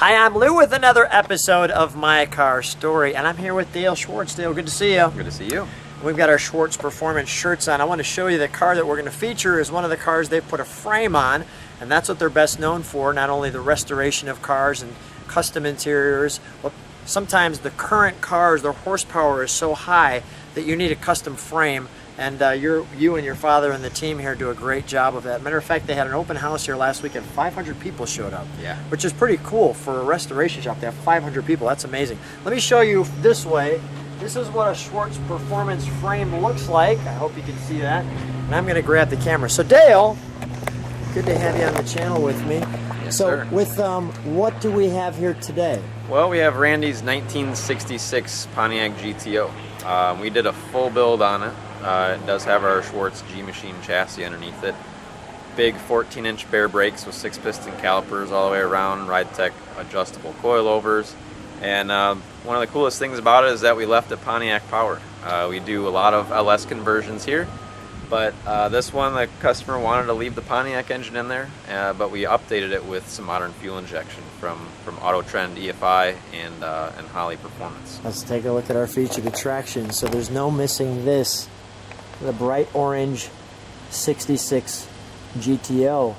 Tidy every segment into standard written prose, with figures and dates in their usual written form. Hi, I'm Lou with another episode of My Car Story, and I'm here with Dale Schwartz. Dale, good to see you. Good to see you. We've got our Schwartz Performance shirts on. I want to show you the car that we're going to feature is one of the cars they put a frame on, and that's what they're best known for, not only the restoration of cars and custom interiors, but sometimes the current cars, their horsepower is so high that you need a custom frame. And you and your father and the team here do a great job of that. Matter of fact, they had an open house here last week and 500 people showed up. Yeah. Which is pretty cool for a restoration shop. They have 500 people. That's amazing. Let me show you this way. This is what a Schwartz Performance frame looks like. I hope you can see that. And I'm going to grab the camera. So Dale, good to have you on the channel with me. Yes, sir. So with what do we have here today? Well, we have Randy's 1966 Pontiac GTO. We did a full build on it. It does have our Schwartz G-Machine chassis underneath it. Big 14-inch bare brakes with 6-piston calipers all the way around, RideTech adjustable coilovers. And one of the coolest things about it is that we left it Pontiac powered. We do a lot of LS conversions here, but this one the customer wanted to leave the Pontiac engine in there, but we updated it with some modern fuel injection from AutoTrend EFI and Holley Performance. Let's take a look at our featured attraction. So there's no missing this. The bright orange 66 GTO.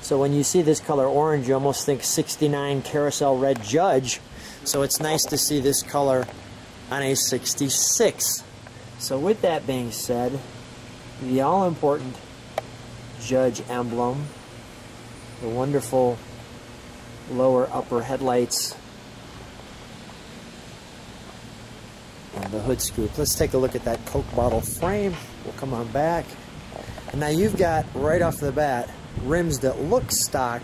So when you see this color orange, you almost think 69 Carousel Red Judge. So it's nice to see this color on a 66. So with that being said, the all-important Judge emblem, the wonderful lower upper headlights, and the hood scoop. Let's take a look at that Coke bottle frame. We'll come on back. And now you've got, right off the bat, rims that look stock,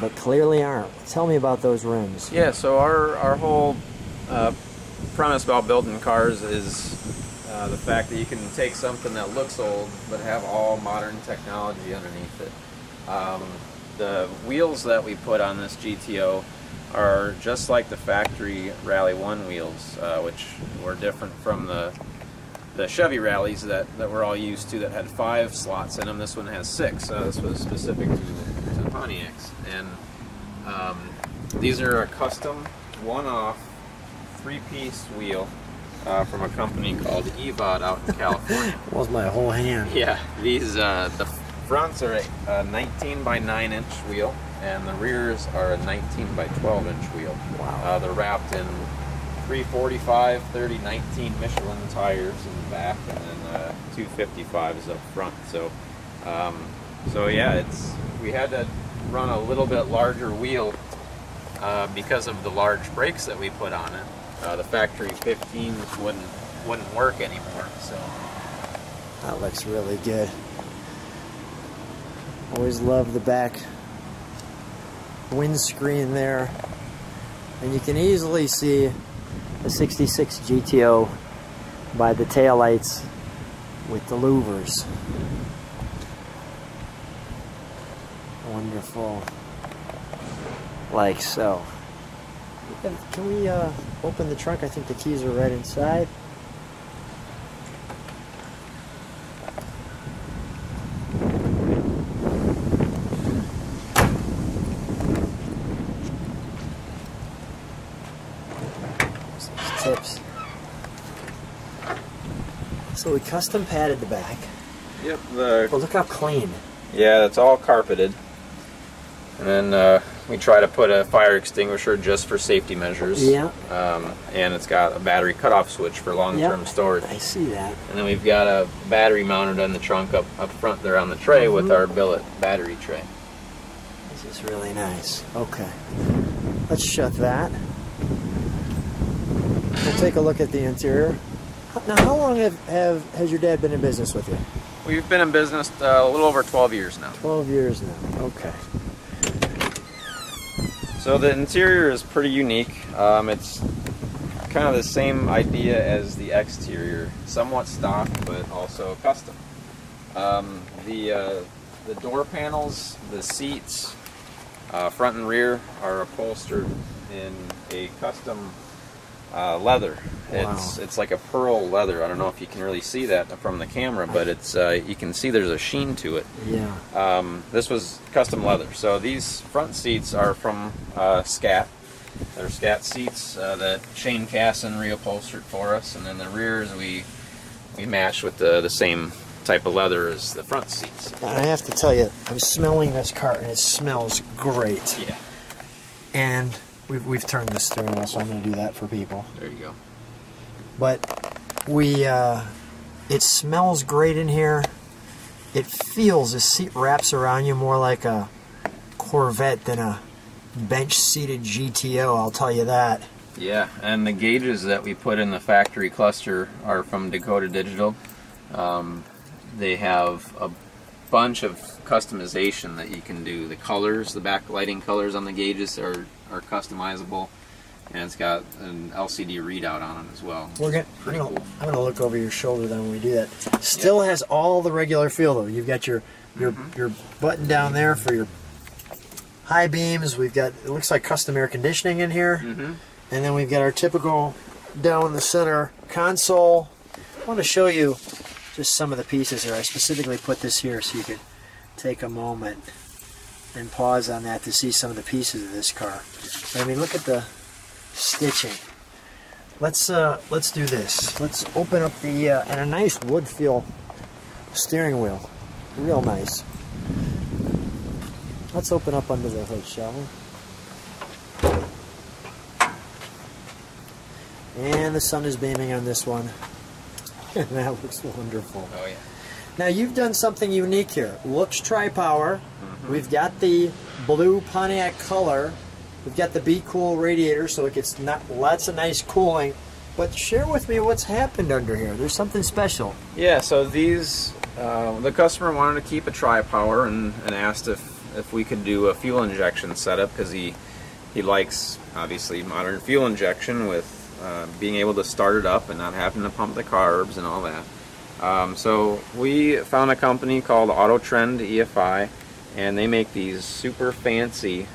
but clearly aren't. Tell me about those rims. Yeah, so our whole premise about building cars is the fact that you can take something that looks old, but have all modern technology underneath it. The wheels that we put on this GTO are just like the factory Rally 1 wheels, which were different from the Chevy Rallies that we're all used to that had 5 slots in them. This one has 6, so this was specific to the Pontiacs. And these are a custom, one-off, 3-piece wheel from a company called Evod out in California. That was my whole hand. Yeah, these, the fronts are a 19 by 9-inch wheel, and the rears are a 19 by 12-inch wheel. Wow. They're wrapped in 345, 30, 19 Michelin tires in the back, and then 255s up front. So, yeah, we had to run a little bit larger wheel because of the large brakes that we put on it. The factory 15s wouldn't work anymore. So that looks really good. Always love the back windscreen there, and you can easily see the 66 GTO by the taillights with the louvers. Wonderful. Like so. Can we open the trunk? I think the keys are right inside. Tips. So we custom padded the back. Yep. Well, look how clean. Yeah, it's all carpeted. And then we try to put a fire extinguisher just for safety measures. Yeah. And it's got a battery cutoff switch for long-term storage. I see that. And then we've got a battery mounted on the trunk up front there on the tray with our billet battery tray. This is really nice. Okay. Let's shut that. We'll take a look at the interior. Now, how long has your dad been in business with you? We've been in business a little over 12 years now. 12 years now, okay. So the interior is pretty unique. It's kind of the same idea as the exterior. Somewhat stock, but also custom. The door panels, the seats, front and rear, are upholstered in a custom leather. Wow. It's like a pearl leather. I don't know if you can really see that from the camera, but it's you can see there's a sheen to it. Yeah. This was custom leather. So these front seats are from Scat. They're Scat seats that Shane Casson reupholstered for us, and then the rears we match with the same type of leather as the front seats. I have to tell you, I'm smelling this car, and it smells great. Yeah. And we've turned this steering wheel, so I'm going to do that for people. There you go. But it smells great in here. It feels, the seat wraps around you more like a Corvette than a bench-seated GTO, I'll tell you that. Yeah, and the gauges that we put in the factory cluster are from Dakota Digital. They have a bunch of customization that you can do. The colors, the backlighting colors on the gauges are customizable. And it's got an LCD readout on it as well. Pretty cool. I'm going to look over your shoulder then when we do that. Still has all the regular feel though. You've got your button down there for your high beams. We've got, it looks like custom air conditioning in here. And then we've got our typical down in the center console. I want to show you just some of the pieces here. I specifically put this here so you could take a moment and pause on that to see some of the pieces of this car. I mean, look at the stitching. Let's do this. Let's open up the and a nice wood feel steering wheel, real nice. Let's open up under the hood, shall we? And the sun is beaming on this one. That looks wonderful. Oh yeah. Now you've done something unique here. Looks tri-power. We've got the blue Pontiac color. We've got the Be Cool radiator, so it gets lots of nice cooling. But share with me what's happened under here. There's something special. Yeah, so these, the customer wanted to keep a tri-power and asked if we could do a fuel injection setup, because he likes, obviously, modern fuel injection with being able to start it up and not having to pump the carbs and all that. So we found a company called AutoTrend EFI, and they make these super fancy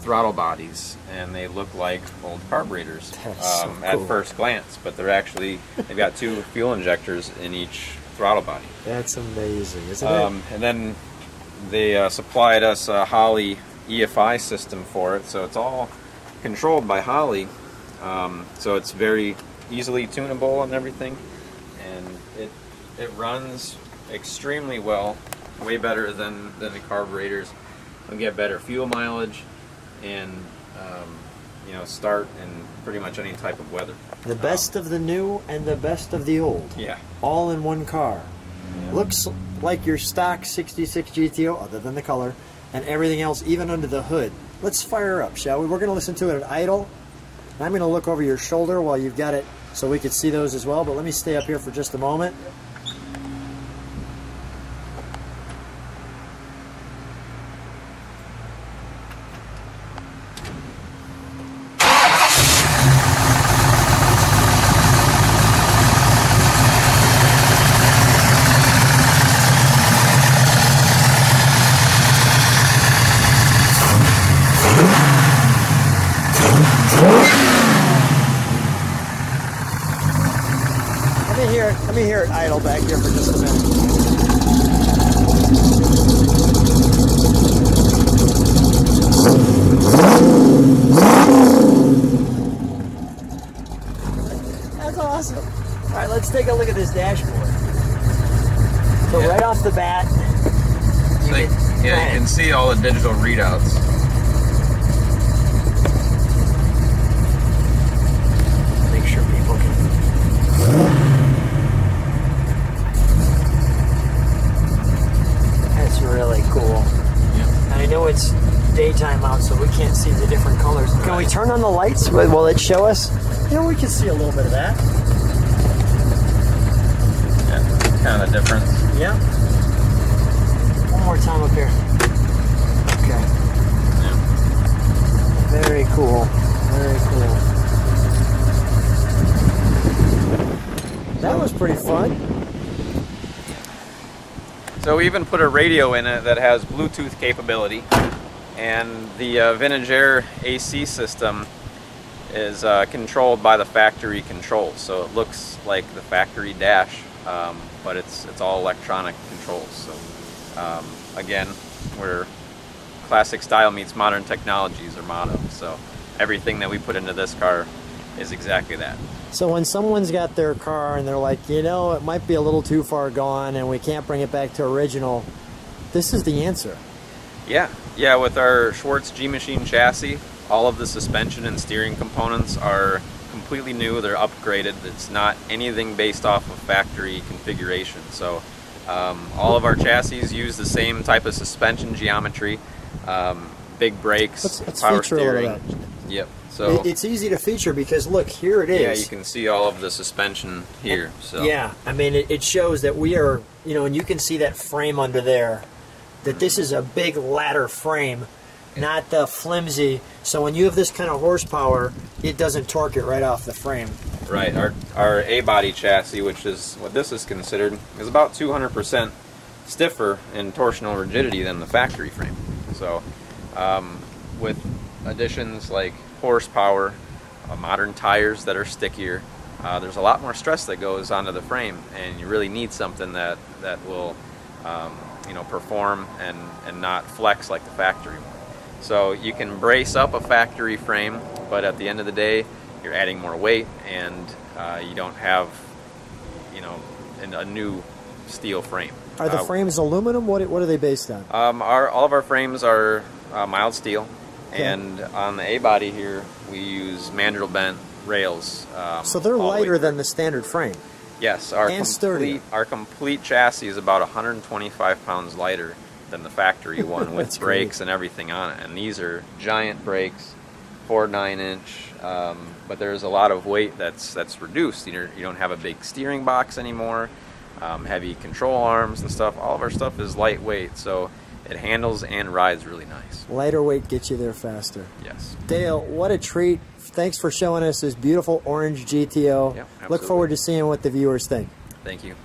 throttle bodies, and they look like old carburetors so cool at first glance, but they're actually, they've got two fuel injectors in each throttle body. That's amazing, isn't it? And then they supplied us a Holley EFI system for it, so it's all controlled by Holley, so it's very easily tunable and everything, and it runs extremely well, way better than the carburetors. We get better fuel mileage, and you know, start in pretty much any type of weather. The best of the new and the best of the old. Yeah. All in one car. Yeah. Looks like your stock 66 GTO, other than the color, and everything else, even under the hood. Let's fire up, shall we? We're going to listen to it at idle. And I'm going to look over your shoulder while you've got it so we can see those as well, but let me stay up here for just a moment. Let me hear it idle back here for just a minute. That's awesome. All right, let's take a look at this dashboard. So right off the bat, you can see all the digital readouts. Make sure people can... Really cool. Yeah. I know it's daytime out, so we can't see the different colors. Can we turn on the lights? Will it show us? Yeah, we can see a little bit of that. Yeah, kind of a difference. Yeah. One more time up here. Okay. Yeah. Very cool. Very cool. That was pretty fun. So we even put a radio in it that has Bluetooth capability, and the Vintage Air AC system is controlled by the factory controls. So it looks like the factory dash, but it's all electronic controls. So again, we're classic style meets modern technologies or motto. So everything that we put into this car is exactly that. So when someone's got their car and they're like, you know, it might be a little too far gone and we can't bring it back to original, this is the answer. Yeah, yeah, with our Schwartz G-Machine chassis, all of the suspension and steering components are completely new. They're upgraded. It's not anything based off of factory configuration. So all of our chassis use the same type of suspension geometry, big brakes, let's power steering. Yep. So it's easy to feature because look, here it is. Yeah, you can see all of the suspension here. So yeah, I mean it shows that we are, you know, and you can see that frame under there, that this is a big ladder frame, not the flimsy. So when you have this kind of horsepower, it doesn't torque it right off the frame. Right. Our A-body chassis, which is what this is considered, is about 200% stiffer in torsional rigidity than the factory frame. So with additions like horsepower, modern tires that are stickier, there's a lot more stress that goes onto the frame, and you really need something that will you know, perform and not flex like the factory one. So you can brace up a factory frame, but at the end of the day, you're adding more weight, and you don't have, you know, a new steel frame. Are the frames aluminum? What are they based on? All of our frames are mild steel, okay. And on the A-body here, we use mandrel bent rails. So they're lighter than the standard frame. Yes, our complete chassis is about 125 pounds lighter than the factory one with brakes and everything on it. And these are giant brakes, 4 9-inch, but there's a lot of weight that's reduced. You don't have a big steering box anymore, heavy control arms and stuff. All of our stuff is lightweight, so it handles and rides really nice. Lighter weight gets you there faster. Yes. Dale, what a treat. Thanks for showing us this beautiful orange GTO. Yep, look forward to seeing what the viewers think. Thank you.